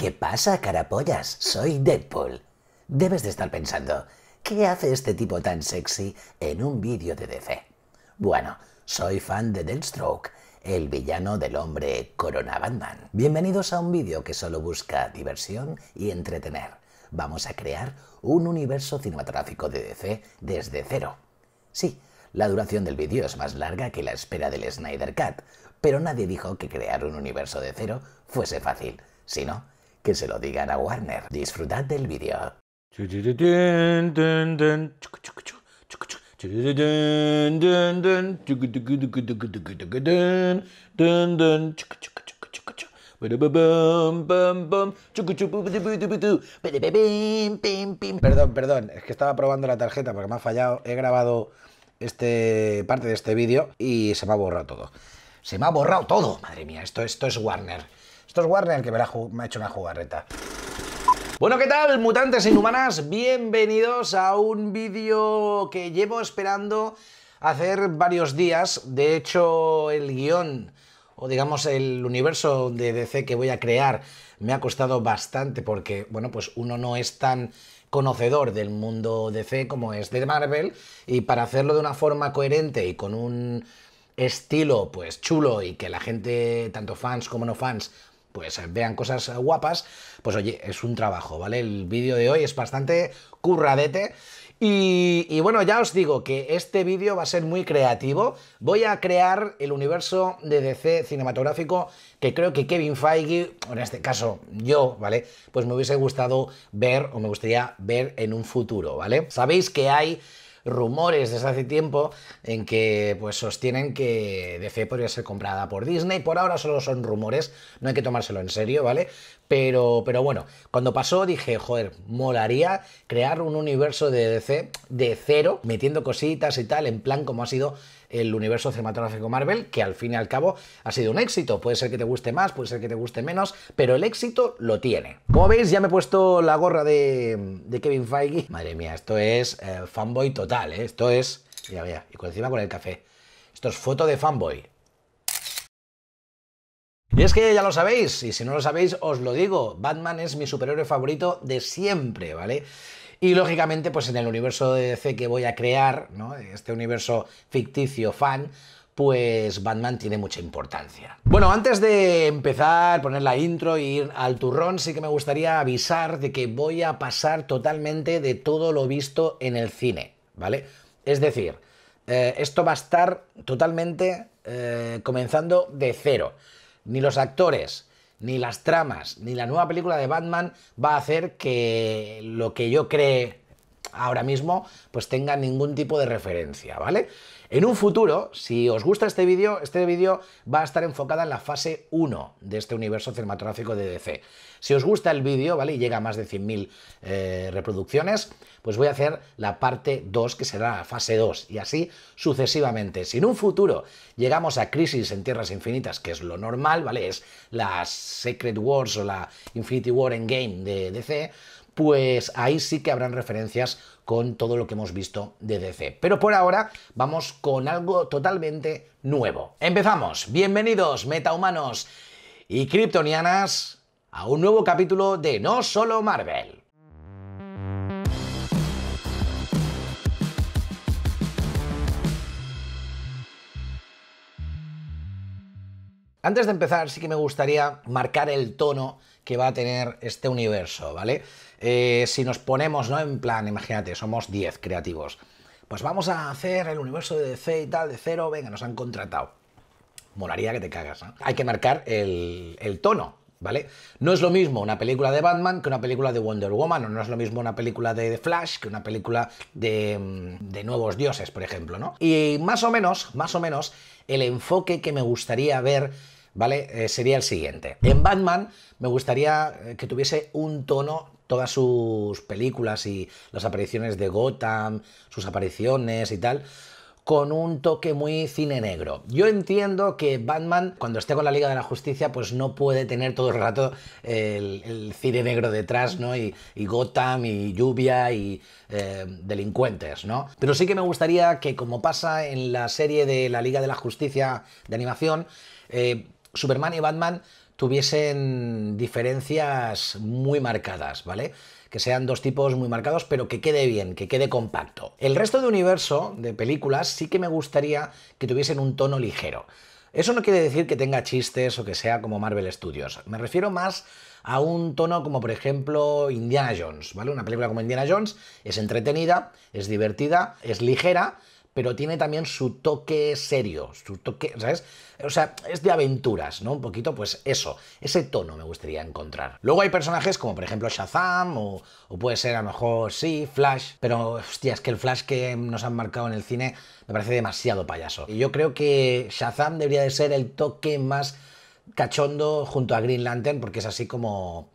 ¿Qué pasa, carapollas? Soy Deadpool. Debes de estar pensando, ¿qué hace este tipo tan sexy en un vídeo de DC? Bueno, soy fan de Deathstroke, el villano del hombre Corona Batman. Bienvenidos a un vídeo que solo busca diversión y entretener. Vamos a crear un universo cinematográfico de DC desde cero. Sí, la duración del vídeo es más larga que la espera del Snyder Cut, pero nadie dijo que crear un universo de cero fuese fácil, sino que se lo digan a Warner. Disfrutad del vídeo. Perdón, es que estaba probando la tarjeta porque me ha fallado. He grabado parte de este vídeo y se me ha borrado todo. Se me ha borrado todo. Madre mía, esto es Warner. Esto es Warner, que me ha hecho una jugarreta. Bueno, ¿qué tal, mutantes inhumanas? Bienvenidos a un vídeo que llevo esperando hacer varios días. De hecho, el guión, o digamos el universo de DC que voy a crear, me ha costado bastante porque, bueno, pues uno no es tan conocedor del mundo DC como es de Marvel, y para hacerlo de una forma coherente y con un estilo pues chulo y que la gente, tanto fans como no fans, pues vean cosas guapas, pues oye, es un trabajo, ¿vale? El vídeo de hoy es bastante curradete y bueno, ya os digo que este vídeo va a ser muy creativo. Voy a crear el universo de DC cinematográfico que creo que Kevin Feige, o en este caso yo, ¿vale? Pues me hubiese gustado ver, o me gustaría ver en un futuro, ¿vale? Sabéis que hay rumores desde hace tiempo en que pues sostienen que DC podría ser comprada por Disney. Por ahora solo son rumores, no hay que tomárselo en serio, ¿vale? Pero bueno, cuando pasó dije, joder, molaría crear un universo de DC de cero, metiendo cositas y tal, en plan como ha sido el universo cinematográfico Marvel, que al fin y al cabo ha sido un éxito. Puede ser que te guste más, puede ser que te guste menos, pero el éxito lo tiene. Como veis, ya me he puesto la gorra de Kevin Feige. Madre mía, esto es fanboy total, ¿eh? Esto es... Mira, mira, y encima con el café. Esto es foto de fanboy. Y es que ya lo sabéis, y si no lo sabéis, os lo digo. Batman es mi superhéroe favorito de siempre, ¿vale? Y lógicamente, pues en el universo de DC que voy a crear, ¿no? Este universo ficticio fan, pues Batman tiene mucha importancia. Bueno, antes de empezar, poner la intro e ir al turrón, sí que me gustaría avisar de que voy a pasar totalmente de todo lo visto en el cine, ¿vale? Es decir, esto va a estar totalmente comenzando de cero. Ni los actores, ni las tramas, ni la nueva película de Batman va a hacer que lo que yo cree ahora mismo pues tenga ningún tipo de referencia, ¿vale? En un futuro, si os gusta este vídeo va a estar enfocada en la fase 1 de este universo cinematográfico de DC. Si os gusta el vídeo, ¿vale? Y llega a más de 100.000 reproducciones, pues voy a hacer la parte 2, que será la fase 2, y así sucesivamente. Si en un futuro llegamos a Crisis en Tierras Infinitas, que es lo normal, ¿vale? Es la Secret Wars o la Infinity War Endgame de DC, pues ahí sí que habrán referencias con todo lo que hemos visto de DC. Pero por ahora vamos con algo totalmente nuevo. ¡Empezamos! Bienvenidos, metahumanos y kryptonianas, a un nuevo capítulo de No Solo Marvel. Antes de empezar, sí que me gustaría marcar el tono que va a tener este universo, ¿vale? Si nos ponemos, ¿no? En plan, imagínate, somos 10 creativos. Pues vamos a hacer el universo de DC y tal, de cero, venga, nos han contratado. Molaría que te cagas, ¿no? Hay que marcar el tono, ¿vale? No es lo mismo una película de Batman que una película de Wonder Woman, o no es lo mismo una película de Flash que una película de Nuevos Dioses, por ejemplo, ¿no? Y más o menos, el enfoque que me gustaría ver, ¿vale? Sería el siguiente. En Batman me gustaría que tuviese un tono, todas sus películas y las apariciones de Gotham, sus apariciones y tal, con un toque muy cine negro. Yo entiendo que Batman, cuando esté con la Liga de la Justicia, pues no puede tener todo el rato el cine negro detrás, ¿no? Y Gotham, y lluvia, y delincuentes, ¿no? Pero sí que me gustaría que, como pasa en la serie de la Liga de la Justicia de animación, Superman y Batman tuviesen diferencias muy marcadas, ¿vale? Que sean dos tipos muy marcados, pero que quede bien, que quede compacto. El resto de universo de películas sí que me gustaría que tuviesen un tono ligero. Eso no quiere decir que tenga chistes o que sea como Marvel Studios. Me refiero más a un tono como, por ejemplo, Indiana Jones, ¿vale? Una película como Indiana Jones es entretenida, es divertida, es ligera, pero tiene también su toque serio, su toque, ¿sabes? O sea, es de aventuras, ¿no? Un poquito, pues eso, ese tono me gustaría encontrar. Luego hay personajes como, por ejemplo, Shazam, o puede ser, a lo mejor, sí, Flash, pero, hostia, es que el Flash que nos han marcado en el cine me parece demasiado payaso. Y yo creo que Shazam debería de ser el toque más cachondo junto a Green Lantern, porque es así como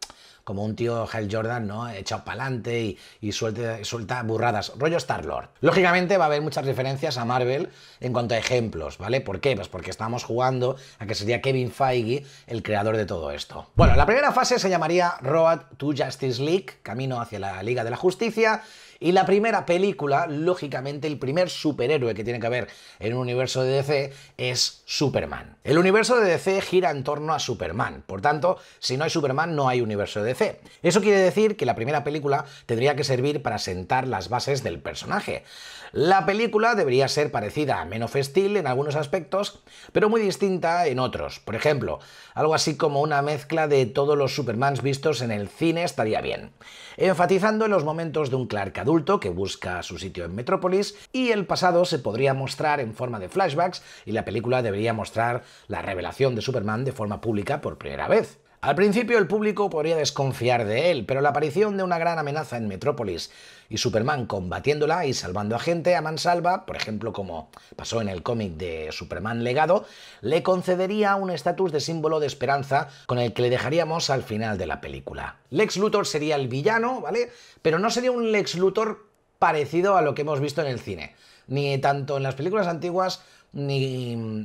un tío Hal Jordan, ¿no? Echado pa'lante y suelta burradas. Rollo Star-Lord. Lógicamente va a haber muchas referencias a Marvel en cuanto a ejemplos, ¿vale? ¿Por qué? Pues porque estamos jugando a que sería Kevin Feige el creador de todo esto. Bueno, la primera fase se llamaría Road to Justice League, camino hacia la Liga de la Justicia, y la primera película, lógicamente, el primer superhéroe que tiene que haber en un universo de DC es Superman. El universo de DC gira en torno a Superman, por tanto, si no hay Superman no hay universo de DC. Eso quiere decir que la primera película tendría que servir para sentar las bases del personaje. La película debería ser parecida a Men of Steel en algunos aspectos, pero muy distinta en otros. Por ejemplo, algo así como una mezcla de todos los Supermans vistos en el cine estaría bien, enfatizando en los momentos de un Clark adulto que busca su sitio en Metrópolis, y el pasado se podría mostrar en forma de flashbacks, y la película debería mostrar la revelación de Superman de forma pública por primera vez. Al principio el público podría desconfiar de él, pero la aparición de una gran amenaza en Metrópolis y Superman combatiéndola y salvando a gente a mansalva, por ejemplo como pasó en el cómic de Superman Legado, le concedería un estatus de símbolo de esperanza con el que le dejaríamos al final de la película. Lex Luthor sería el villano, ¿vale? Pero no sería un Lex Luthor parecido a lo que hemos visto en el cine, ni tanto en las películas antiguas, ni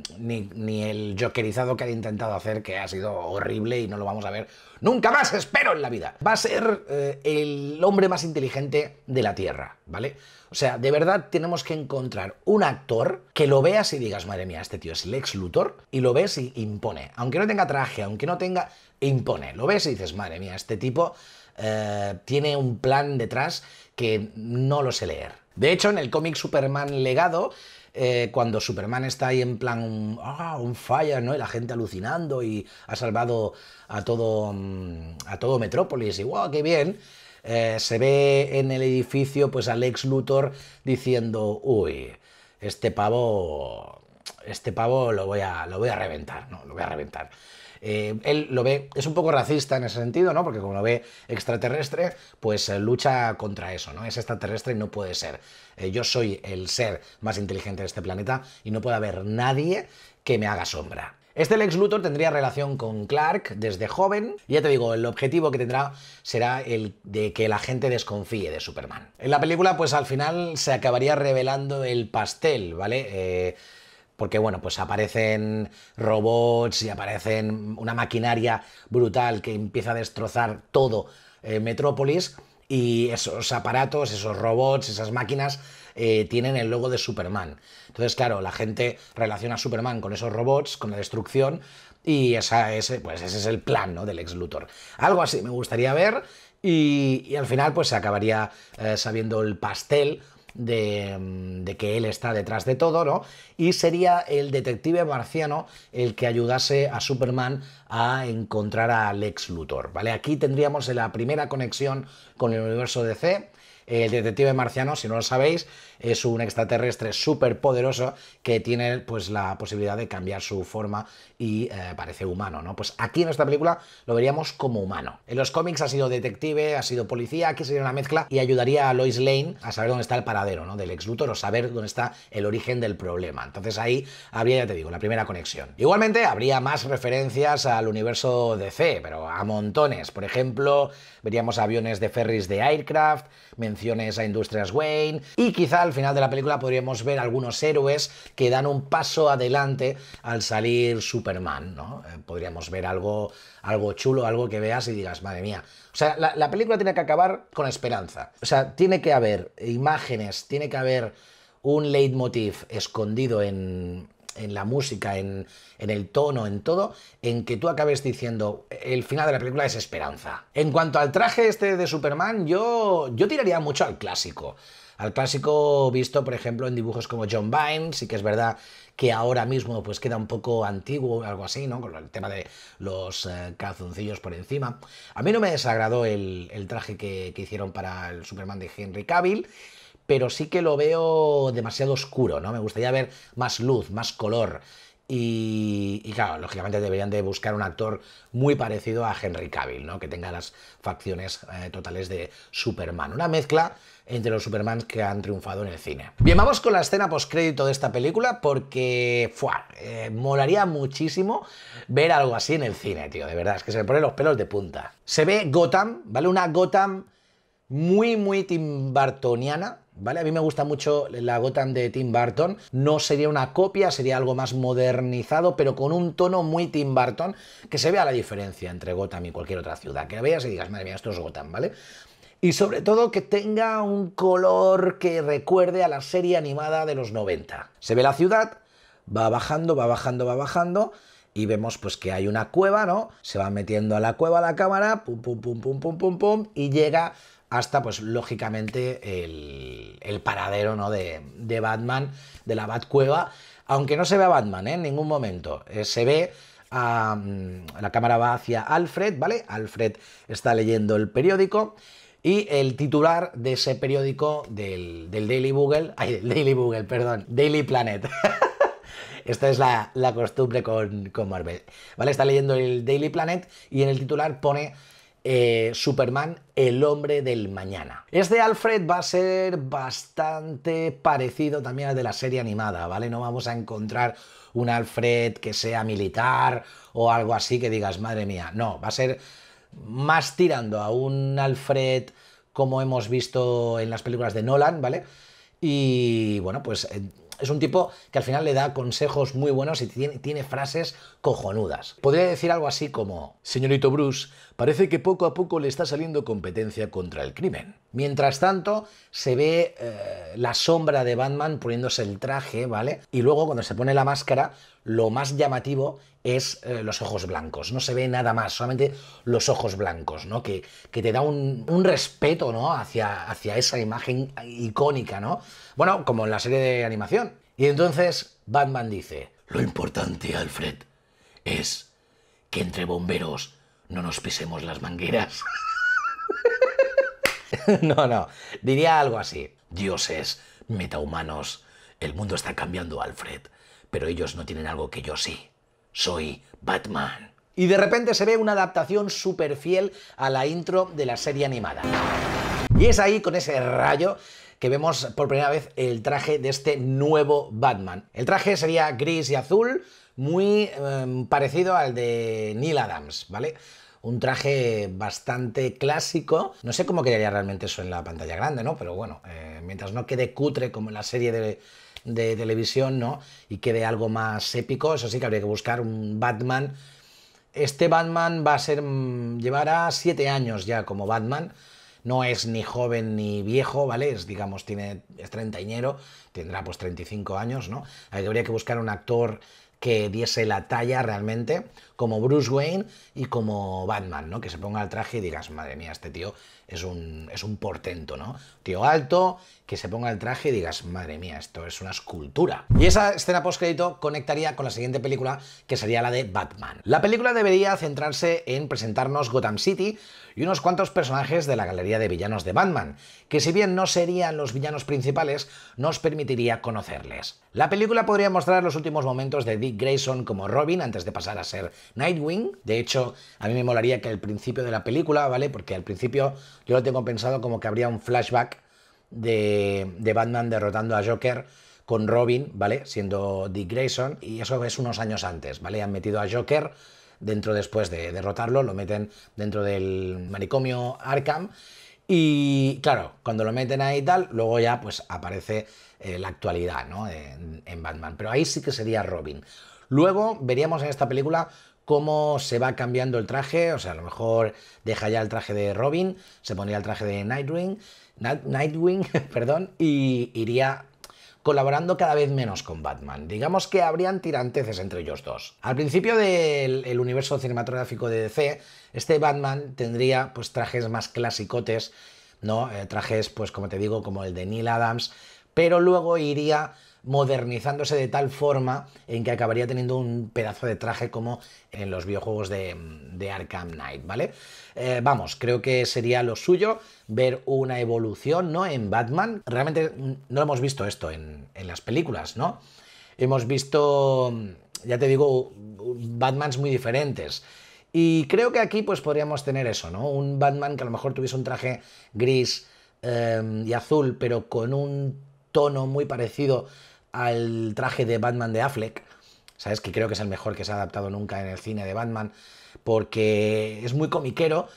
el jokerizado que han intentado hacer, que ha sido horrible y no lo vamos a ver nunca más, espero, en la vida. Va a ser el hombre más inteligente de la Tierra, ¿vale? O sea, de verdad tenemos que encontrar un actor que lo veas y digas, madre mía, este tío es Lex Luthor, y lo ves y impone. Aunque no tenga traje, aunque no tenga... impone. Lo ves y dices, madre mía, este tipo tiene un plan detrás que no lo sé leer. De hecho, en el cómic Superman Legado, cuando Superman está ahí en plan on fire, ¿no? Y la gente alucinando y ha salvado a todo Metrópolis y wow, qué bien, se ve en el edificio pues a Lex Luthor diciendo, uy, este pavo lo voy a reventar, ¿no? Lo voy a reventar. Él lo ve, es un poco racista en ese sentido, ¿no? Porque como lo ve extraterrestre, pues lucha contra eso, ¿no? Es extraterrestre y no puede ser. Yo soy el ser más inteligente de este planeta y no puede haber nadie que me haga sombra. Este Lex Luthor tendría relación con Clark desde joven, y ya te digo, el objetivo que tendrá será el de que la gente desconfíe de Superman. En la película, pues al final se acabaría revelando el pastel, ¿vale? Porque, bueno, pues aparecen robots y aparecen una maquinaria brutal que empieza a destrozar todo Metrópolis, y esos aparatos, esos robots, esas máquinas tienen el logo de Superman. Entonces, claro, la gente relaciona a Superman con esos robots, con la destrucción, y ese es el plan, ¿no?, del Lex Luthor. Algo así me gustaría ver, y al final pues se acabaría sabiendo el pastel de que él está detrás de todo, ¿no? Y sería el detective marciano el que ayudase a Superman a encontrar a Lex Luthor, ¿vale? Aquí tendríamos la primera conexión con el universo DC. El detective marciano, si no lo sabéis, es un extraterrestre súper poderoso que tiene pues la posibilidad de cambiar su forma y parece humano, ¿no? Pues aquí en esta película lo veríamos como humano. En los cómics ha sido detective, ha sido policía, aquí sería una mezcla y ayudaría a Lois Lane a saber dónde está el paradero, ¿no?, del Lex Luthor, o saber dónde está el origen del problema. Entonces ahí habría, ya te digo, la primera conexión. Igualmente habría más referencias al universo DC, pero a montones. Por ejemplo, veríamos aviones de ferries de Aircraft, menciones a Industrias Wayne, y quizá al final de la película podríamos ver algunos héroes que dan un paso adelante al salir Superman, ¿no? Podríamos ver algo chulo, algo que veas y digas, madre mía. O sea, la película tiene que acabar con esperanza. O sea, tiene que haber imágenes, tiene que haber un leitmotiv escondido en, en la música, en el tono, en todo, en que tú acabes diciendo el final de la película es esperanza. En cuanto al traje este de Superman, yo tiraría mucho al clásico. Al clásico visto, por ejemplo, en dibujos como John Byrne. Sí que es verdad que ahora mismo pues queda un poco antiguo, algo así, ¿no? Con el tema de los calzoncillos por encima. A mí no me desagradó el traje que hicieron para el Superman de Henry Cavill, pero sí que lo veo demasiado oscuro, ¿no? Me gustaría ver más luz, más color. Y claro, lógicamente deberían de buscar un actor muy parecido a Henry Cavill, ¿no? Que tenga las facciones totales de Superman. Una mezcla entre los Supermans que han triunfado en el cine. Bien, vamos con la escena postcrédito de esta película porque, molaría muchísimo ver algo así en el cine, tío. De verdad, es que se me ponen los pelos de punta. Se ve Gotham, ¿vale? Una Gotham muy, muy Tim Burtoniana. ¿Vale? A mí me gusta mucho la Gotham de Tim Burton. No sería una copia, sería algo más modernizado, pero con un tono muy Tim Burton, que se vea la diferencia entre Gotham y cualquier otra ciudad. Que la veas y digas, madre mía, esto es Gotham, ¿vale? Y sobre todo que tenga un color que recuerde a la serie animada de los 90. Se ve la ciudad, va bajando, va bajando, va bajando, y vemos pues que hay una cueva, ¿no? Se va metiendo a la cueva la cámara, pum, pum, pum, pum, pum, pum, pum, y llega hasta, pues, lógicamente, el paradero, ¿no? de Batman, de la Batcueva, aunque no se ve a Batman, ¿eh? En ningún momento. Se ve, la cámara va hacia Alfred, ¿vale? Alfred está leyendo el periódico y el titular de ese periódico del Daily Planet. Esta es la costumbre con Marvel, ¿vale? Está leyendo el Daily Planet y en el titular pone... Superman, el hombre del mañana. Este Alfred va a ser bastante parecido también al de la serie animada, ¿vale? No vamos a encontrar un Alfred que sea militar o algo así que digas, madre mía, no, va a ser más tirando a un Alfred como hemos visto en las películas de Nolan, ¿vale? Y bueno, pues... es un tipo que al final le da consejos muy buenos y tiene frases cojonudas. Podría decir algo así como... Señorito Bruce, parece que poco a poco le está saliendo competencia contra el crimen. Mientras tanto, se ve la sombra de Batman poniéndose el traje, ¿vale? Y luego, cuando se pone la máscara, lo más llamativo es los ojos blancos. No se ve nada más, solamente los ojos blancos, ¿no? Que te da un respeto, ¿no? hacia esa imagen icónica, ¿no? Bueno, como en la serie de animación. Y entonces Batman dice, lo importante, Alfred, es que entre bomberos no nos pisemos las mangueras. No, diría algo así. Dioses, metahumanos, el mundo está cambiando, Alfred, pero ellos no tienen algo que yo sí. Soy Batman. Y de repente se ve una adaptación súper fiel a la intro de la serie animada. Y es ahí, con ese rayo, que vemos por primera vez el traje de este nuevo Batman. El traje sería gris y azul, muy parecido al de Neil Adams, ¿vale? Un traje bastante clásico. No sé cómo quedaría realmente eso en la pantalla grande, ¿no? Pero bueno, mientras no quede cutre como en la serie de televisión, ¿no? Y quede algo más épico, eso sí que habría que buscar un Batman. Este Batman va a ser... llevará 7 años ya como Batman. No es ni joven ni viejo, ¿vale? Es, digamos, es treintañero, tendrá pues 35 años, ¿no? Habría que buscar un actor que diese la talla realmente, como Bruce Wayne y como Batman, ¿no? Que se ponga el traje y digas, madre mía, este tío es un portento, ¿no? Tío alto, que se ponga el traje y digas, madre mía, esto es una escultura. Y esa escena postcrédito conectaría con la siguiente película, que sería la de Batman. La película debería centrarse en presentarnos Gotham City y unos cuantos personajes de la galería de villanos de Batman, que si bien no serían los villanos principales, nos permitiría conocerles. La película podría mostrar los últimos momentos de Dick Grayson como Robin antes de pasar a ser Nightwing. De hecho, a mí me molaría que al principio de la película, ¿vale? Porque al principio yo lo tengo pensado como que habría un flashback de Batman derrotando a Joker con Robin, ¿vale? Siendo Dick Grayson, y eso es unos años antes, ¿vale? Han metido a Joker dentro, después de derrotarlo, lo meten dentro del manicomio Arkham y, claro, cuando lo meten ahí y tal, luego ya pues aparece la actualidad, ¿no? En Batman, pero ahí sí que sería Robin. Luego veríamos en esta película cómo se va cambiando el traje, o sea, a lo mejor deja ya el traje de Robin, se pondría el traje de Nightwing, perdón, y iría colaborando cada vez menos con Batman. Digamos que habrían tiranteces entre ellos dos. Al principio del universo cinematográfico de DC, este Batman tendría pues trajes más clasicotes, ¿no? Trajes, pues como te digo, como el de Neil Adams, pero luego iría modernizándose de tal forma en que acabaría teniendo un pedazo de traje como en los videojuegos de Arkham Knight, ¿vale? Vamos, creo que sería lo suyo ver una evolución, ¿no?, en Batman. Realmente no hemos visto esto en las películas, ¿no? Hemos visto, ya te digo, Batmans muy diferentes. Y creo que aquí pues podríamos tener eso, ¿no? Un Batman que a lo mejor tuviese un traje gris y azul, pero con un tono muy parecido al traje de Batman de Affleck, ¿sabes? Que creo que es el mejor que se ha adaptado nunca en el cine de Batman, porque es muy comiquero,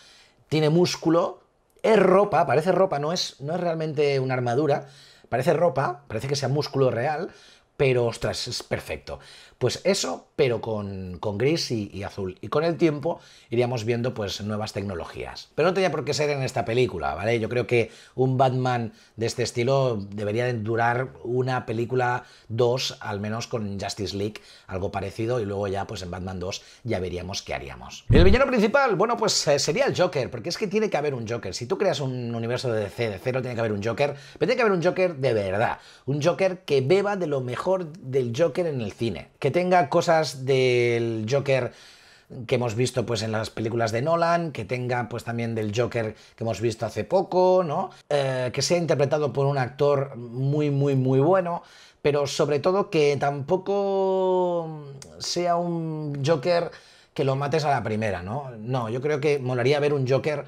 tiene músculo, es ropa, parece ropa, no es realmente una armadura, parece ropa, parece que sea músculo real, pero, ostras, es perfecto. Pues eso, pero con gris y azul. Y con el tiempo iríamos viendo pues nuevas tecnologías. Pero no tenía por qué ser en esta película, ¿vale? Yo creo que un Batman de este estilo debería durar una película, dos, al menos con Justice League, algo parecido, y luego ya pues en Batman 2 ya veríamos qué haríamos. El villano principal, bueno, pues sería el Joker, porque es que tiene que haber un Joker. Si tú creas un universo de DC de cero, tiene que haber un Joker, pero tiene que haber un Joker de verdad. Un Joker que beba de lo mejor del Joker en el cine. Que tenga cosas del Joker que hemos visto pues en las películas de Nolan, que tenga pues también del Joker que hemos visto hace poco, ¿no? Que sea interpretado por un actor muy bueno, pero sobre todo que tampoco sea un Joker que lo mates a la primera, ¿no? No, yo creo que molaría ver un Joker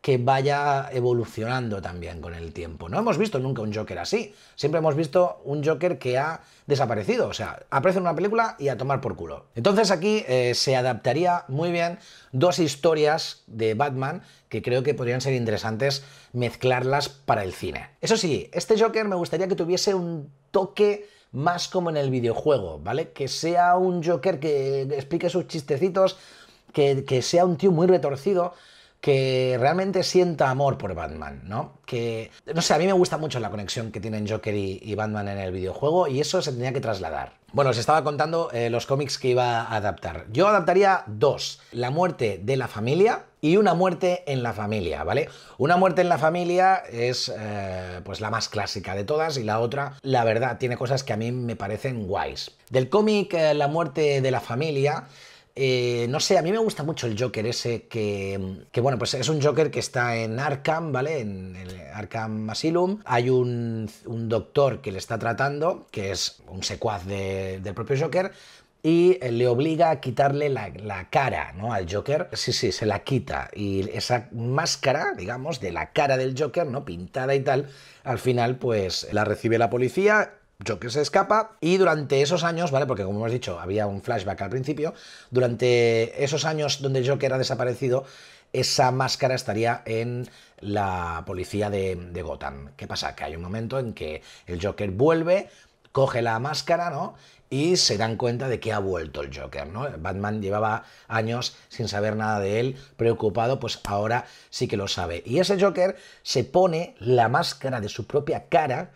que vaya evolucionando también con el tiempo. No hemos visto nunca un Joker así. Siempre hemos visto un Joker que ha desaparecido. O sea, aparece en una película y a tomar por culo. Entonces aquí se adaptaría muy bien dos historias de Batman que creo que podrían ser interesantes mezclarlas para el cine. Eso sí, este Joker me gustaría que tuviese un toque más como en el videojuego, ¿vale? Que sea un Joker que explique sus chistecitos, que sea un tío muy retorcido, que realmente sienta amor por Batman, ¿no? Que, no sé, a mí me gusta mucho la conexión que tienen Joker y Batman en el videojuego y eso se tenía que trasladar. Bueno, os estaba contando los cómics que iba a adaptar. Yo adaptaría dos, La muerte de la familia y Una muerte en la familia, ¿vale? Una muerte en la familia es pues la más clásica de todas y la otra, la verdad, tiene cosas que a mí me parecen guays. Del cómic La muerte de la familia, no sé, a mí me gusta mucho el Joker ese que bueno, pues es un Joker que está en Arkham, ¿vale? En el Arkham Asylum. Hay un doctor que le está tratando, que es un secuaz del propio Joker, y le obliga a quitarle la cara, ¿no?, al Joker. Sí, se la quita. Y esa máscara, digamos, de la cara del Joker, ¿no?, pintada y tal, al final, pues, la recibe la policía. Joker se escapa y durante esos años, ¿vale? Porque como hemos dicho, había un flashback al principio, durante esos años donde Joker ha desaparecido, esa máscara estaría en la policía de Gotham. ¿Qué pasa? Que hay un momento en que el Joker vuelve, coge la máscara, ¿no? Y se dan cuenta de que ha vuelto el Joker, ¿no? Batman llevaba años sin saber nada de él, preocupado, pues ahora sí que lo sabe. Y ese Joker se pone la máscara de su propia cara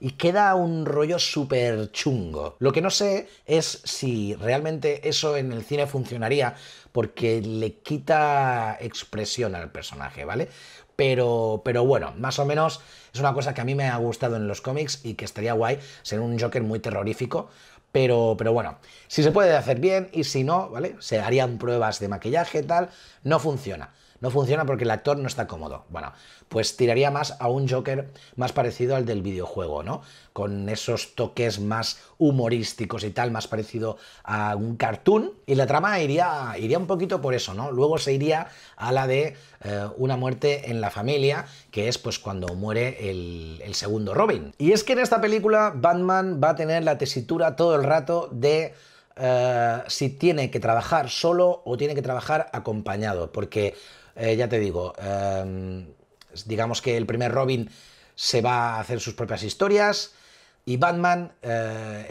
y queda un rollo súper chungo. Lo que no sé es si realmente eso en el cine funcionaría, porque le quita expresión al personaje, ¿vale? Pero bueno, más o menos es una cosa que a mí me ha gustado en los cómics y que estaría guay ser un Joker muy terrorífico. Pero bueno, si se puede hacer bien y si no, ¿vale? Se harían pruebas de maquillaje y tal, no funciona. No funciona porque el actor no está cómodo. Bueno, pues tiraría más a un Joker más parecido al del videojuego, ¿no? Con esos toques más humorísticos y tal, más parecido a un cartoon. Y la trama iría un poquito por eso, ¿no? Luego se iría a la de Una muerte en la familia, que es pues cuando muere el segundo Robin. Y es que en esta película Batman va a tener la tesitura todo el rato de si tiene que trabajar solo o tiene que trabajar acompañado, porque ya te digo, digamos que el primer Robin se va a hacer sus propias historias y Batman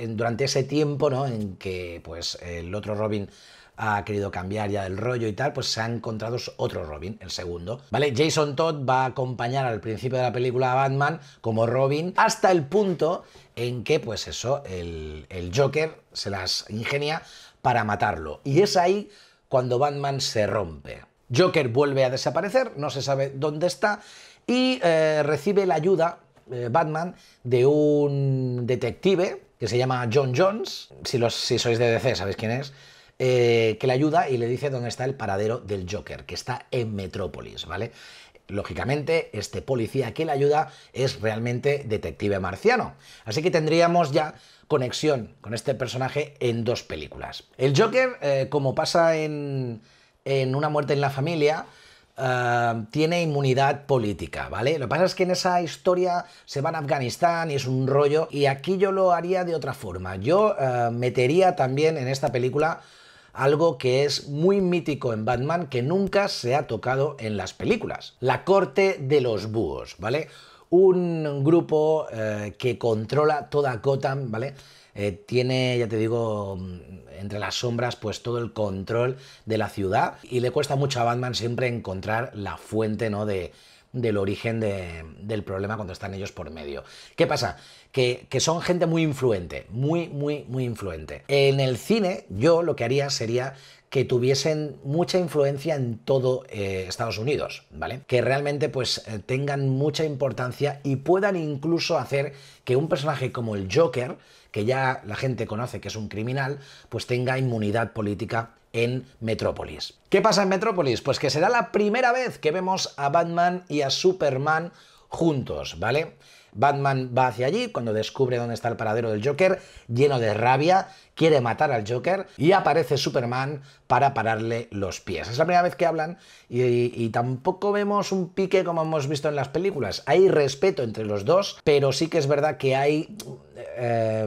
durante ese tiempo, ¿no?, en que pues el otro Robin ha querido cambiar ya el rollo y tal, pues se ha encontrado otro Robin, el segundo, ¿vale? Jason Todd va a acompañar al principio de la película a Batman como Robin hasta el punto en que, pues eso, el Joker se las ingenia para matarlo. Y es ahí cuando Batman se rompe. Joker vuelve a desaparecer, no se sabe dónde está, y recibe la ayuda, Batman, de un detective que se llama John Jones, si sois de DC sabéis quién es, que le ayuda y le dice dónde está el paradero del Joker, que está en Metrópolis, ¿vale? Lógicamente, este policía que le ayuda es realmente Detective Marciano. Así que tendríamos ya conexión con este personaje en dos películas. El Joker, como pasa en Una muerte en la familia, tiene inmunidad política, ¿vale? Lo que pasa es que en esa historia se van a Afganistán y es un rollo, y aquí yo lo haría de otra forma. Yo metería también en esta película algo que es muy mítico en Batman, que nunca se ha tocado en las películas. La corte de los búhos, ¿vale? Un grupo que controla toda Gotham, ¿vale? Tiene, ya te digo, entre las sombras pues todo el control de la ciudad, y le cuesta mucho a Batman siempre encontrar la fuente, ¿no?, del origen del problema cuando están ellos por medio. ¿Qué pasa? Que son gente muy influente, muy influente. En el cine yo lo que haría sería que tuviesen mucha influencia en todo Estados Unidos, ¿vale? Que realmente pues tengan mucha importancia y puedan incluso hacer que un personaje como el Joker, que ya la gente conoce que es un criminal, pues tenga inmunidad política en Metrópolis. ¿Qué pasa en Metrópolis? Pues que será la primera vez que vemos a Batman y a Superman juntos, ¿vale? Batman va hacia allí cuando descubre dónde está el paradero del Joker, lleno de rabia, quiere matar al Joker y aparece Superman para pararle los pies. Es la primera vez que hablan y tampoco vemos un pique como hemos visto en las películas. Hay respeto entre los dos, pero sí que es verdad que hay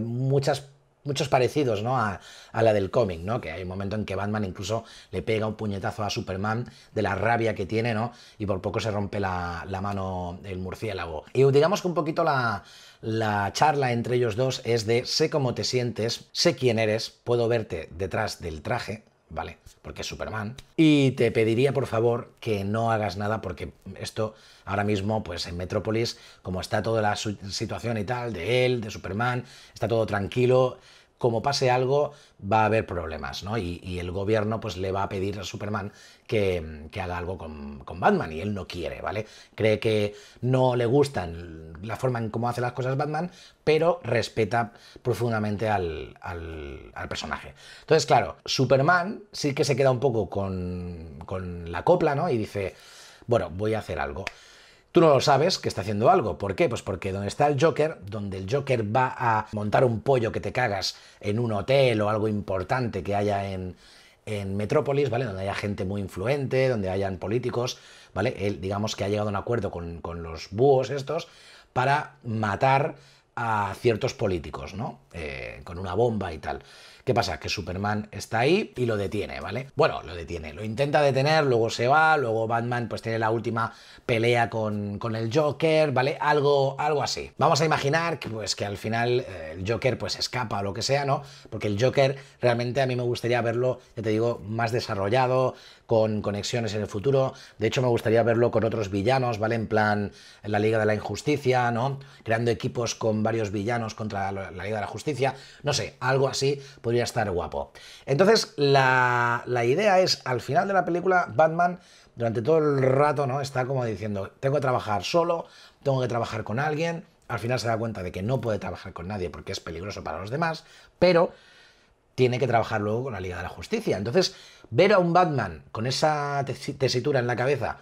muchos parecidos, ¿no?, a la del cómic, ¿no? Que hay un momento en que Batman incluso le pega un puñetazo a Superman de la rabia que tiene, ¿no?, y por poco se rompe la mano del murciélago. Y digamos que un poquito la charla entre ellos dos es de sé cómo te sientes, sé quién eres, puedo verte detrás del traje, ¿vale?, porque es Superman, y te pediría por favor que no hagas nada, porque esto ahora mismo pues en Metrópolis, como está toda la situación y tal, de él, de Superman, está todo tranquilo, como pase algo va a haber problemas, ¿no? Y el gobierno pues le va a pedir a Superman que haga algo con Batman, y él no quiere, ¿vale? Cree que no le gustan la forma en cómo hace las cosas Batman, pero respeta profundamente al personaje. Entonces, claro, Superman sí que se queda un poco con la copla, ¿no? Y dice, bueno, voy a hacer algo. Tú no lo sabes que está haciendo algo. ¿Por qué? Pues porque donde está el Joker, donde el Joker va a montar un pollo que te cagas en un hotel o algo importante que haya en Metrópolis, ¿vale?, donde haya gente muy influente, donde hayan políticos, ¿vale? Él, digamos que ha llegado a un acuerdo con los búhos estos para matar a ciertos políticos, ¿no? Con una bomba y tal. ¿Qué pasa? Que Superman está ahí y lo detiene, ¿vale? Bueno, lo detiene, lo intenta detener, luego se va, luego Batman pues tiene la última pelea con el Joker, ¿vale? Algo así. Vamos a imaginar que, pues, que al final el Joker pues escapa o lo que sea, ¿no? Porque el Joker realmente a mí me gustaría verlo, ya te digo, más desarrollado, con conexiones en el futuro. De hecho, me gustaría verlo con otros villanos, ¿vale? En plan, en la Liga de la Injusticia, ¿no? Creando equipos con varios villanos contra la Liga de la Justicia, no sé, algo así podría estar guapo. Entonces, la idea es, al final de la película, Batman, durante todo el rato, ¿no?, está como diciendo, tengo que trabajar solo, tengo que trabajar con alguien. Al final se da cuenta de que no puede trabajar con nadie porque es peligroso para los demás, pero tiene que trabajar luego con la Liga de la Justicia. Entonces, ver a un Batman con esa tesitura en la cabeza,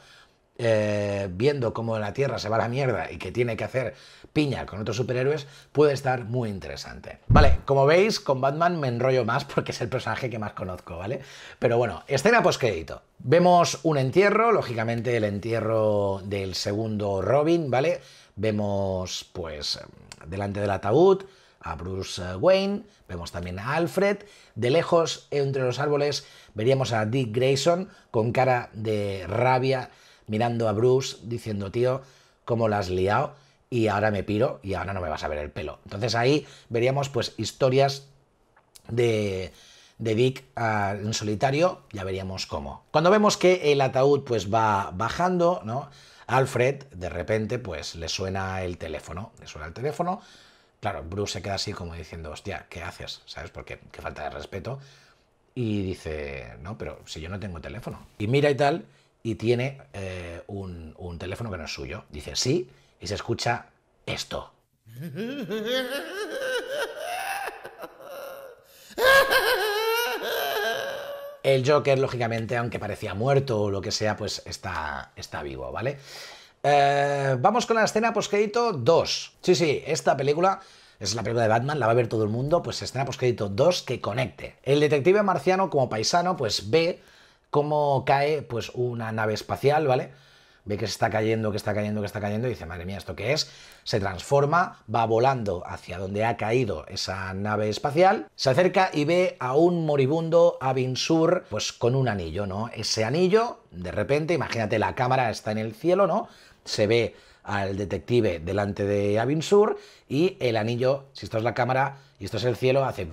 viendo cómo la Tierra se va a la mierda y que tiene que hacer piña con otros superhéroes, puede estar muy interesante. Vale, como veis, con Batman me enrollo más porque es el personaje que más conozco, ¿vale? Pero bueno, escena postcrédito. Vemos un entierro, lógicamente el entierro del segundo Robin, ¿vale? Vemos, pues, delante del ataúd a Bruce Wayne, vemos también a Alfred. De lejos, entre los árboles, veríamos a Dick Grayson con cara de rabia, mirando a Bruce, diciendo, tío, cómo la has liado, y ahora me piro, y ahora no me vas a ver el pelo. Entonces ahí veríamos pues historias de Dick en solitario, ya veríamos cómo. Cuando vemos que el ataúd pues va bajando, ¿no? Alfred, de repente, pues le suena el teléfono, Claro, Bruce se queda así como diciendo, hostia, ¿qué haces? ¿Sabes? Porque qué falta de respeto. Y dice, no, pero si yo no tengo teléfono. Y mira y tal, y tiene un teléfono que no es suyo. Dice, sí, y se escucha esto. El Joker, lógicamente, aunque parecía muerto o lo que sea, pues está vivo, ¿vale? Vamos con la escena postcrédito 2. Sí, sí, esta película es la película de Batman, la va a ver todo el mundo, pues escena postcrédito 2 que conecte. El detective marciano, como paisano, pues ve cómo cae pues una nave espacial, ¿vale? Ve que se está cayendo, y dice, madre mía, ¿esto qué es? Se transforma, va volando hacia donde ha caído esa nave espacial, se acerca y ve a un moribundo Abinsur, pues con un anillo, ¿no? Ese anillo, de repente, imagínate, la cámara está en el cielo, ¿no? Se ve al detective delante de Abinsur y el anillo, si esto es la cámara y esto es el cielo, hace...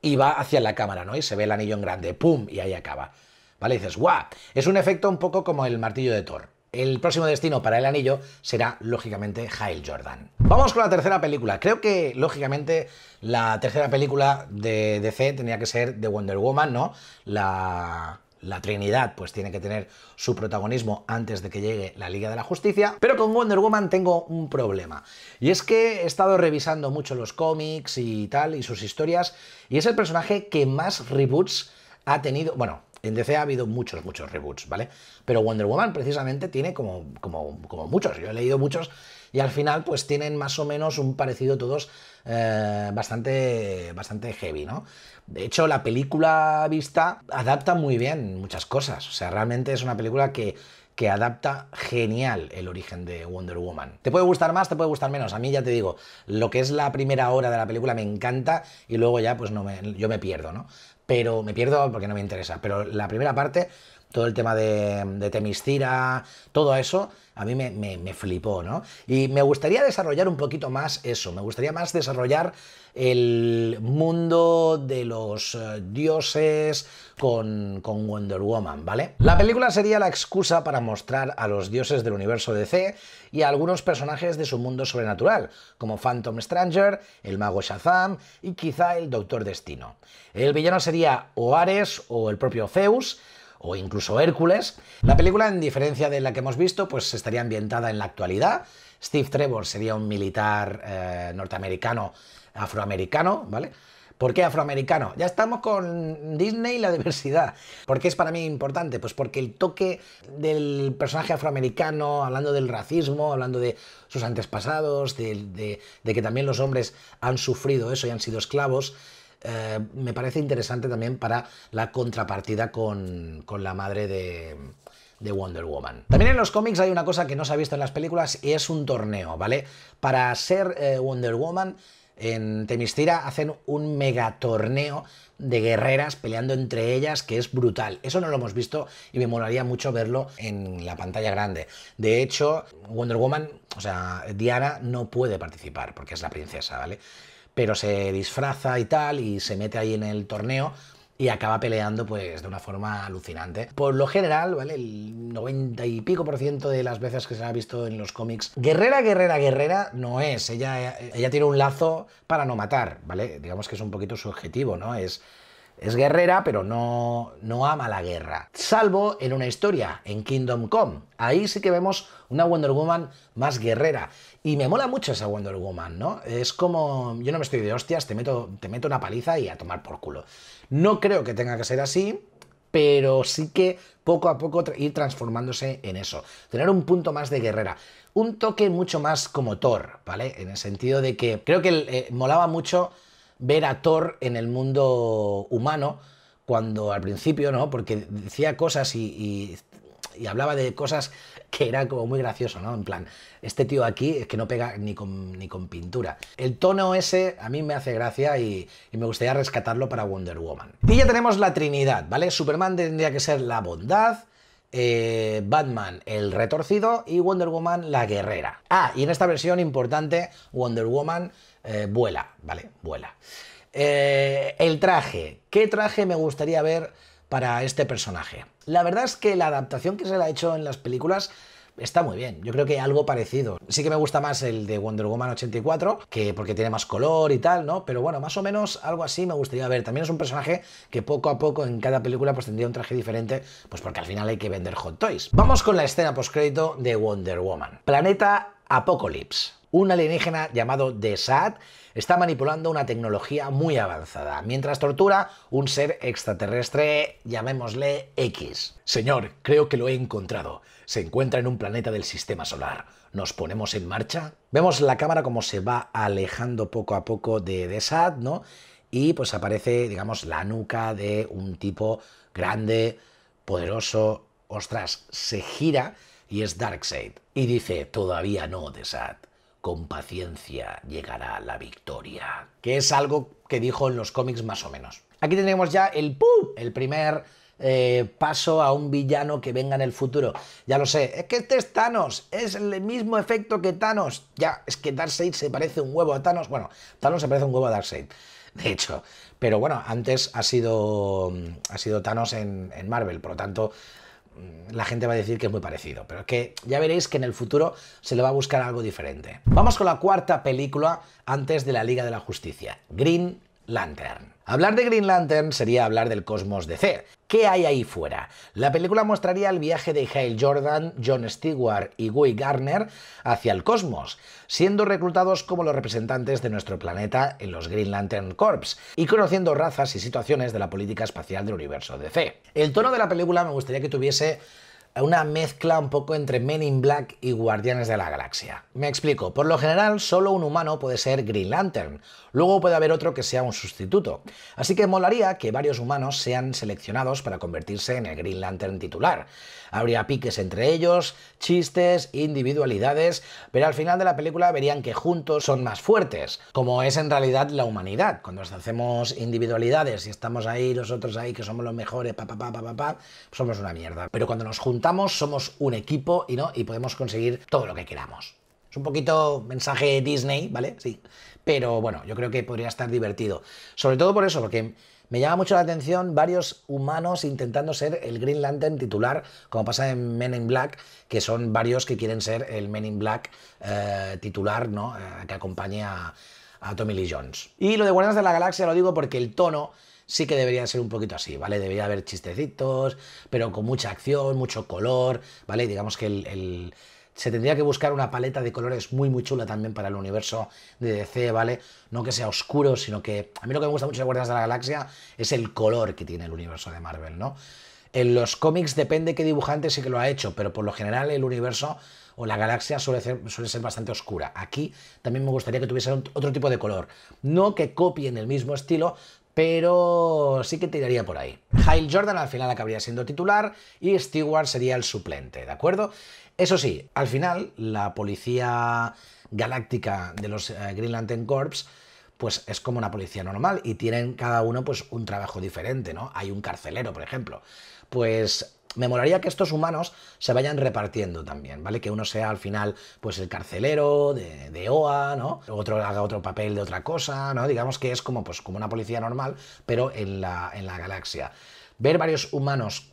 y va hacia la cámara, ¿no? Y se ve el anillo en grande, ¡pum! Y ahí acaba. ¿Vale? Y dices, ¡guau! Es un efecto un poco como el martillo de Thor. El próximo destino para el anillo será, lógicamente, Hal Jordan. Vamos con la tercera película. Creo que, lógicamente, la tercera película de DC tenía que ser de Wonder Woman, ¿no? La Trinidad, pues, tiene que tener su protagonismo antes de que llegue la Liga de la Justicia. Pero con Wonder Woman tengo un problema. Y es que he estado revisando mucho los cómics y tal, y sus historias, y es el personaje que más reboots ha tenido... Bueno... En DC ha habido muchos reboots, ¿vale? Pero Wonder Woman precisamente tiene como muchos. Yo he leído muchos y al final pues tienen más o menos un parecido todos bastante heavy, ¿no? De hecho, la película vista adapta muy bien muchas cosas. O sea, realmente es una película que adapta genial el origen de Wonder Woman. Te puede gustar más, te puede gustar menos. A mí, ya te digo, lo que es la primera hora de la película me encanta y luego ya pues yo me pierdo, ¿no? Pero me pierdo porque no me interesa. Pero la primera parte, todo el tema de Temiscira, todo eso, a mí me flipó, ¿no? Y me gustaría desarrollar un poquito más eso. Me gustaría más desarrollar el mundo de los dioses con Wonder Woman, ¿vale? La película sería la excusa para mostrar a los dioses del universo DC y a algunos personajes de su mundo sobrenatural, como Phantom Stranger, el mago Shazam y quizá el Doctor Destino. El villano sería o Ares o el propio Zeus, o incluso Hércules. La película, en diferencia de la que hemos visto, pues estaría ambientada en la actualidad. Steve Trevor sería un militar norteamericano, afroamericano, ¿vale? ¿Por qué afroamericano? Ya estamos con Disney y la diversidad. ¿Por qué es para mí importante? Pues porque el toque del personaje afroamericano, hablando del racismo, hablando de sus antepasados, de que también los hombres han sufrido eso y han sido esclavos, me parece interesante también para la contrapartida con la madre de Wonder Woman. También en los cómics hay una cosa que no se ha visto en las películas y es un torneo, ¿vale? Para ser Wonder Woman en Temiscira hacen un megatorneo de guerreras peleando entre ellas que es brutal. Eso no lo hemos visto y me molaría mucho verlo en la pantalla grande. De hecho, Wonder Woman, o sea, Diana no puede participar porque es la princesa, ¿vale? Pero se disfraza y tal, y se mete ahí en el torneo y acaba peleando pues de una forma alucinante. Por lo general, ¿vale? El 90 y pico % de las veces que se ha visto en los cómics, guerrera no es. Ella tiene un lazo para no matar, ¿vale? Digamos que es un poquito subjetivo, ¿no? Es guerrera, pero no ama la guerra. Salvo en una historia, en Kingdom Come. Ahí sí que vemos una Wonder Woman más guerrera. Y me mola mucho esa Wonder Woman, ¿no? Es como, yo no me estoy de hostias, te meto una paliza y a tomar por culo. No creo que tenga que ser así, pero sí que poco a poco ir transformándose en eso. Tener un punto más de guerrera. Un toque mucho más como Thor, ¿vale? En el sentido de que creo que molaba mucho ver a Thor en el mundo humano cuando al principio, ¿no? Porque decía cosas y hablaba de cosas que era como muy gracioso, ¿no? En plan, este tío aquí es que no pega ni con pintura. El tono ese a mí me hace gracia y me gustaría rescatarlo para Wonder Woman. Y ya tenemos la Trinidad, ¿vale? Superman tendría que ser la bondad, Batman el retorcido y Wonder Woman la guerrera. Ah, y en esta versión importante, Wonder Woman vuela, ¿vale? Vuela. El traje. ¿Qué traje me gustaría ver para este personaje? La verdad es que la adaptación que se le ha hecho en las películas está muy bien. Yo creo que algo parecido. Sí que me gusta más el de Wonder Woman 84, que porque tiene más color y tal, ¿no? Pero bueno, más o menos algo así me gustaría ver. También es un personaje que poco a poco en cada película pues tendría un traje diferente, pues porque al final hay que vender hot toys. Vamos con la escena postcrédito de Wonder Woman. Planeta Apokolips. Un alienígena llamado Desaad está manipulando una tecnología muy avanzada, mientras tortura un ser extraterrestre, llamémosle X. Señor, creo que lo he encontrado. Se encuentra en un planeta del sistema solar. ¿Nos ponemos en marcha? Vemos la cámara como se va alejando poco a poco de Desaad, ¿no? Y pues aparece, digamos, la nuca de un tipo grande, poderoso. Ostras, se gira y es Darkseid. Y dice, todavía no, Desaad. Con paciencia llegará la victoria. Que es algo que dijo en los cómics más o menos. Aquí tenemos ya el ¡pum!, el primer paso a un villano que venga en el futuro. Ya lo sé, es que este es Thanos, es el mismo efecto que Thanos. Ya, es que Darkseid se parece un huevo a Thanos. Bueno, Thanos se parece un huevo a Darkseid, de hecho. Pero bueno, antes ha sido Thanos en Marvel, por lo tanto... La gente va a decir que es muy parecido, pero es que ya veréis que en el futuro se le va a buscar algo diferente. Vamos con la cuarta película antes de la Liga de la Justicia, Green Lantern. Hablar de Green Lantern sería hablar del cosmos DC. ¿Qué hay ahí fuera? La película mostraría el viaje de Hal Jordan, Jon Stewart y Guy Gardner hacia el cosmos, siendo reclutados como los representantes de nuestro planeta en los Green Lantern Corps y conociendo razas y situaciones de la política espacial del universo DC. El tono de la película me gustaría que tuviese una mezcla un poco entre Men in Black y Guardianes de la Galaxia. Me explico, por lo general solo un humano puede ser Green Lantern, luego puede haber otro que sea un sustituto, así que molaría que varios humanos sean seleccionados para convertirse en el Green Lantern titular. Habría piques entre ellos, chistes, individualidades, pero al final de la película verían que juntos son más fuertes, como es en realidad la humanidad. Cuando hacemos individualidades y estamos ahí, nosotros ahí, que somos los mejores, somos una mierda. Pero cuando nos juntamos, somos un equipo y podemos conseguir todo lo que queramos. Es un poquito mensaje Disney, ¿vale? Sí. Pero bueno, yo creo que podría estar divertido. Sobre todo por eso, porque... Me llama mucho la atención varios humanos intentando ser el Green Lantern titular, como pasa en Men in Black, que son varios que quieren ser el Men in Black titular, ¿no? Que acompañe a Tommy Lee Jones. Y lo de Guardianes de la Galaxia lo digo porque el tono sí que debería ser un poquito así, ¿vale? Debería haber chistecitos, pero con mucha acción, mucho color, ¿vale? Digamos que se tendría que buscar una paleta de colores muy muy chula también para el universo de DC, ¿vale? No que sea oscuro, sino que... A mí lo que me gusta mucho de Guardianes de la Galaxia es el color que tiene el universo de Marvel, ¿no? En los cómics depende qué dibujante sí que lo ha hecho, pero por lo general el universo o la galaxia suele ser bastante oscura. Aquí también me gustaría que tuviese otro tipo de color. No que copien el mismo estilo, pero sí que tiraría por ahí. Hal Jordan al final acabaría siendo titular y Stewart sería el suplente, ¿de acuerdo? Eso sí, al final la policía galáctica de los Green Lantern Corps pues es como una policía normal y tienen cada uno pues un trabajo diferente, ¿no? Hay un carcelero, por ejemplo. Pues me molaría que estos humanos se vayan repartiendo también, ¿vale? Que uno sea al final pues el carcelero de OA, ¿no? Otro haga otro papel de otra cosa, ¿no? Digamos que es como, pues, como una policía normal, pero en la galaxia. Ver varios humanos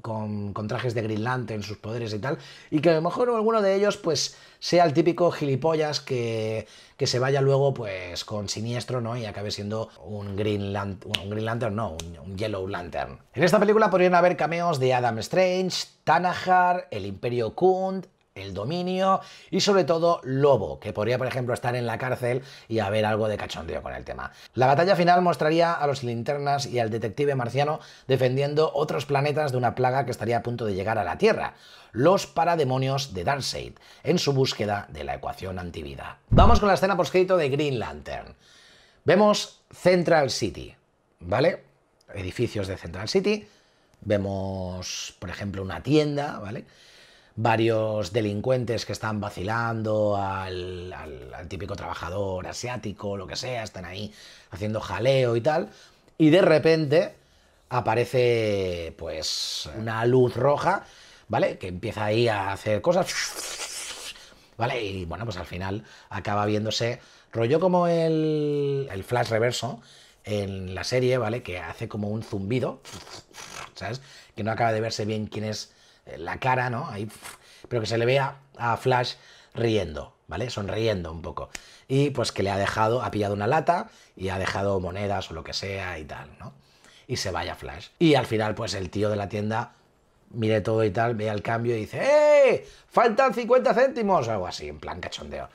con trajes de Green Lantern, sus poderes y tal, y que a lo mejor alguno de ellos pues sea el típico gilipollas que se vaya luego pues con Siniestro, ¿no? Y acabe siendo un Yellow Lantern. En esta película podrían haber cameos de Adam Strange, Tanahar, el Imperio Kund, el Dominio y sobre todo Lobo, que podría por ejemplo estar en la cárcel y haber algo de cachondeo con el tema. La batalla final mostraría a los Linternas y al Detective Marciano defendiendo otros planetas de una plaga que estaría a punto de llegar a la Tierra, los parademonios de Darkseid, en su búsqueda de la ecuación antivida. Vamos con la escena postcrédito de Green Lantern. Vemos Central City, ¿vale? Edificios de Central City, vemos por ejemplo una tienda, ¿vale? Varios delincuentes que están vacilando al típico trabajador asiático, lo que sea, están ahí haciendo jaleo y tal, y de repente aparece pues una luz roja, ¿vale? Que empieza ahí a hacer cosas, ¿vale? Y bueno, pues al final acaba viéndose rollo como el Flash reverso en la serie, ¿vale? Que hace como un zumbido, ¿sabes? Que no acaba de verse bien quién es la cara, ¿no? Ahí, pero que se le vea a Flash riendo, ¿vale? Sonriendo un poco. Y pues que le ha dejado, ha pillado una lata y ha dejado monedas o lo que sea y tal, ¿no? Y se vaya Flash. Y al final, pues el tío de la tienda mire todo y tal, ve al cambio y dice ¡eh! ¡Faltan 50 céntimos! O algo así, en plan cachondeo.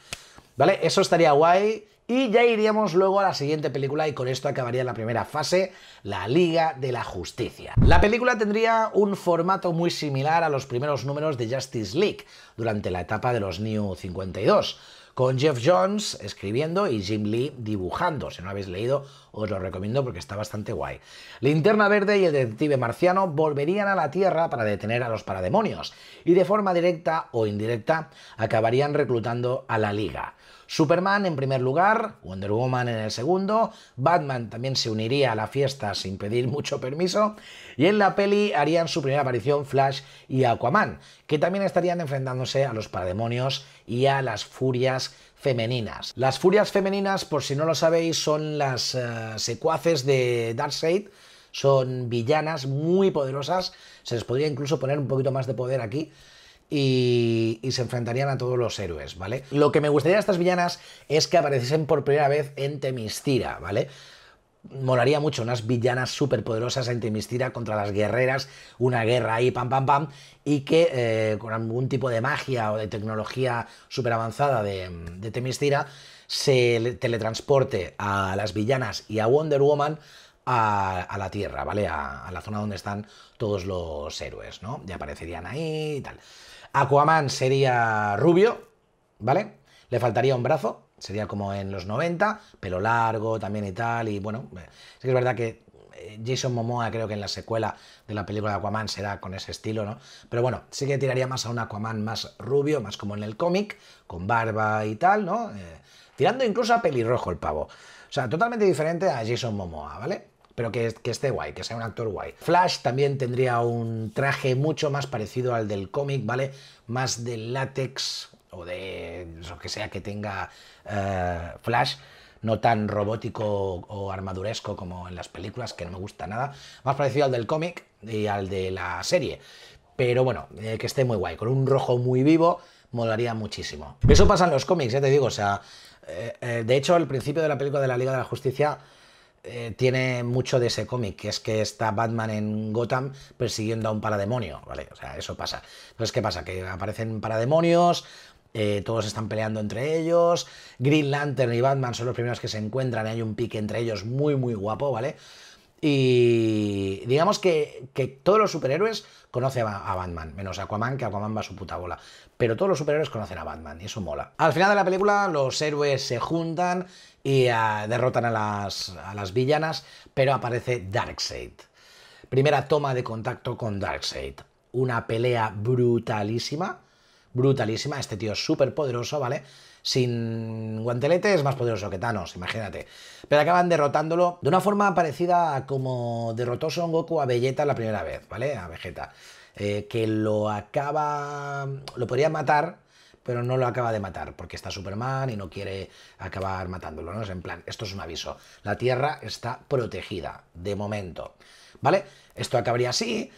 ¿Vale? Eso estaría guay. Y ya iríamos luego a la siguiente película y con esto acabaría la primera fase, la Liga de la Justicia. La película tendría un formato muy similar a los primeros números de Justice League durante la etapa de los New 52, con Jeff Johns escribiendo y Jim Lee dibujando. Si no lo habéis leído, os lo recomiendo porque está bastante guay. Linterna Verde y el Detective Marciano volverían a la Tierra para detener a los parademonios y de forma directa o indirecta acabarían reclutando a la Liga. Superman en primer lugar, Wonder Woman en el segundo, Batman también se uniría a la fiesta sin pedir mucho permiso, y en la peli harían su primera aparición Flash y Aquaman, que también estarían enfrentándose a los parademonios y a las furias femeninas. Las furias femeninas, por si no lo sabéis, son las secuaces de Darkseid, son villanas muy poderosas, se les podría incluso poner un poquito más de poder aquí, y se enfrentarían a todos los héroes, ¿vale? Lo que me gustaría de estas villanas es que apareciesen por primera vez en Themyscira, ¿vale? Molaría mucho unas villanas superpoderosas en Themyscira contra las guerreras, una guerra ahí, pam, pam, pam, y que con algún tipo de magia o de tecnología súper avanzada de Themyscira se teletransporte a las villanas y a Wonder Woman a la Tierra, ¿vale? A la zona donde están todos los héroes, ¿no? Ya aparecerían ahí y tal. Aquaman sería rubio, ¿vale? Le faltaría un brazo, sería como en los 90, pelo largo también y tal, y bueno, sí que es verdad que Jason Momoa creo que en la secuela de la película de Aquaman será con ese estilo, ¿no? Pero bueno, sí que tiraría más a un Aquaman más rubio, más como en el cómic, con barba y tal, ¿no? Tirando incluso a pelirrojo el pavo. O sea, totalmente diferente a Jason Momoa, ¿vale? Pero que esté guay, que sea un actor guay. Flash también tendría un traje mucho más parecido al del cómic, ¿vale? Más de látex o de lo que sea que tenga Flash, no tan robótico o armaduresco como en las películas, que no me gusta nada. Más parecido al del cómic y al de la serie. Pero bueno, que esté muy guay, con un rojo muy vivo, molaría muchísimo. Eso pasa en los cómics, ya te digo, o sea, de hecho al principio de la película de la Liga de la Justicia tiene mucho de ese cómic, que es que está Batman en Gotham persiguiendo a un parademonio, ¿vale? O sea, eso pasa. Entonces, ¿qué pasa? Que aparecen parademonios, todos están peleando entre ellos, Green Lantern y Batman son los primeros que se encuentran, y hay un pique entre ellos muy, muy guapo, ¿vale? Y digamos que todos los superhéroes conocen a Batman, menos Aquaman, que Aquaman va a su puta bola. Pero todos los superhéroes conocen a Batman y eso mola. Al final de la película los héroes se juntan y derrotan a las villanas, pero aparece Darkseid. Primera toma de contacto con Darkseid. Una pelea brutalísima, brutalísima. Este tío es súper poderoso, ¿vale? Sin guantelete es más poderoso que Thanos, imagínate. Pero acaban derrotándolo de una forma parecida a como derrotó Son Goku a Vegeta la primera vez, ¿vale? A Vegeta. Que lo acaba... Lo podría matar, pero no lo acaba de matar, porque está Superman y no quiere acabar matándolo, ¿no? Es en plan, esto es un aviso. La Tierra está protegida, de momento, ¿vale? Esto acabaría así,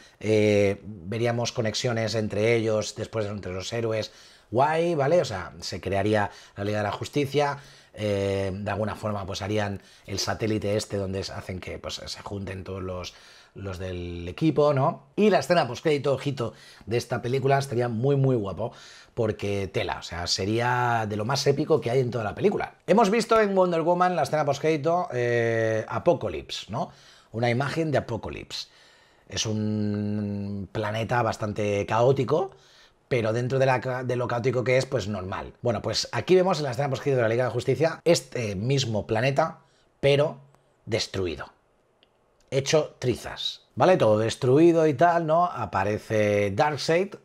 veríamos conexiones entre ellos, después entre los héroes... Guay, ¿vale? O sea, se crearía la Liga de la Justicia, de alguna forma pues harían el satélite este donde hacen que pues, se junten todos los del equipo, ¿no? Y la escena postcrédito, ojito, de esta película estaría muy muy guapo, porque tela, o sea, sería de lo más épico que hay en toda la película. Hemos visto en Wonder Woman la escena postcrédito Apocalypse, ¿no? Una imagen de Apocalypse. Es un planeta bastante caótico, pero dentro de lo caótico que es, pues normal. Bueno, pues aquí vemos en la escena poscrita de la Liga de la Justicia este mismo planeta, pero destruido. Hecho trizas. ¿Vale? Todo destruido y tal, ¿no? Aparece Darkseid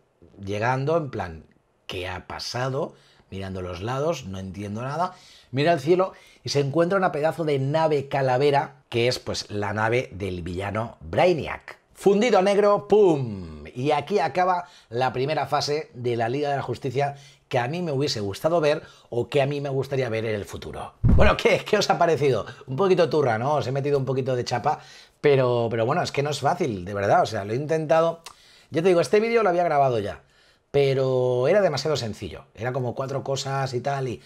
llegando en plan, ¿qué ha pasado? Mirando los lados, no entiendo nada. Mira al cielo y se encuentra una pedazo de nave calavera, que es pues la nave del villano Brainiac. Fundido a negro, ¡pum! Y aquí acaba la primera fase de la Liga de la Justicia que a mí me hubiese gustado ver o que a mí me gustaría ver en el futuro. Bueno, ¿qué os ha parecido? Un poquito turra, ¿no? Os he metido un poquito de chapa, pero bueno, es que no es fácil, de verdad. O sea, lo he intentado. Yo te digo, este vídeo lo había grabado ya, pero era demasiado sencillo. Era como 4 cosas y tal, y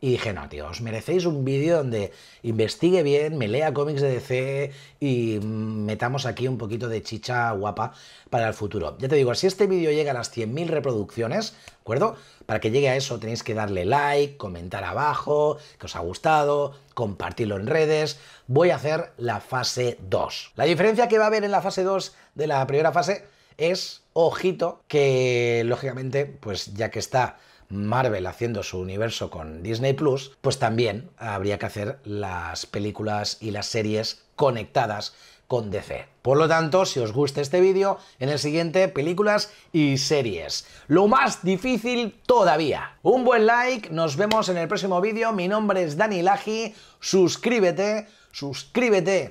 dije, no, tío, os merecéis un vídeo donde investigue bien, me lea cómics de DC y metamos aquí un poquito de chicha guapa para el futuro. Ya te digo, si este vídeo llega a las 100.000 reproducciones, ¿de acuerdo? Para que llegue a eso tenéis que darle like, comentar abajo que os ha gustado, compartirlo en redes. Voy a hacer la fase 2. La diferencia que va a haber en la fase 2 de la primera fase es, ojito, que lógicamente, pues ya que está Marvel haciendo su universo con Disney+, pues también habría que hacer las películas y las series conectadas con DC. Por lo tanto, si os gusta este vídeo, en el siguiente, películas y series. Lo más difícil todavía. Un buen like, nos vemos en el próximo vídeo. Mi nombre es Dani Laji, suscríbete,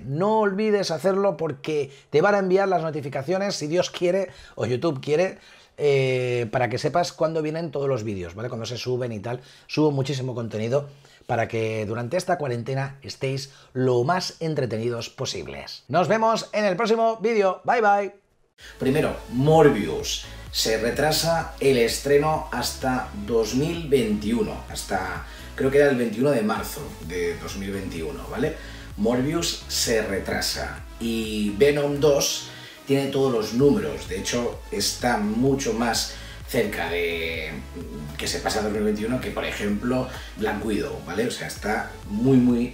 no olvides hacerlo porque te van a enviar las notificaciones, si Dios quiere, o YouTube quiere, para que sepas cuándo vienen todos los vídeos, ¿vale? Cuando se suben y tal. Subo muchísimo contenido para que durante esta cuarentena estéis lo más entretenidos posibles. Nos vemos en el próximo vídeo. Bye, bye. Primero, Morbius. Se retrasa el estreno hasta 2021. Hasta, creo que era el 21 de marzo de 2021, ¿vale? Morbius se retrasa. Y Venom 2... tiene todos los números, de hecho está mucho más cerca de que se pasa 2021 que por ejemplo Black Widow, ¿vale? O sea, está muy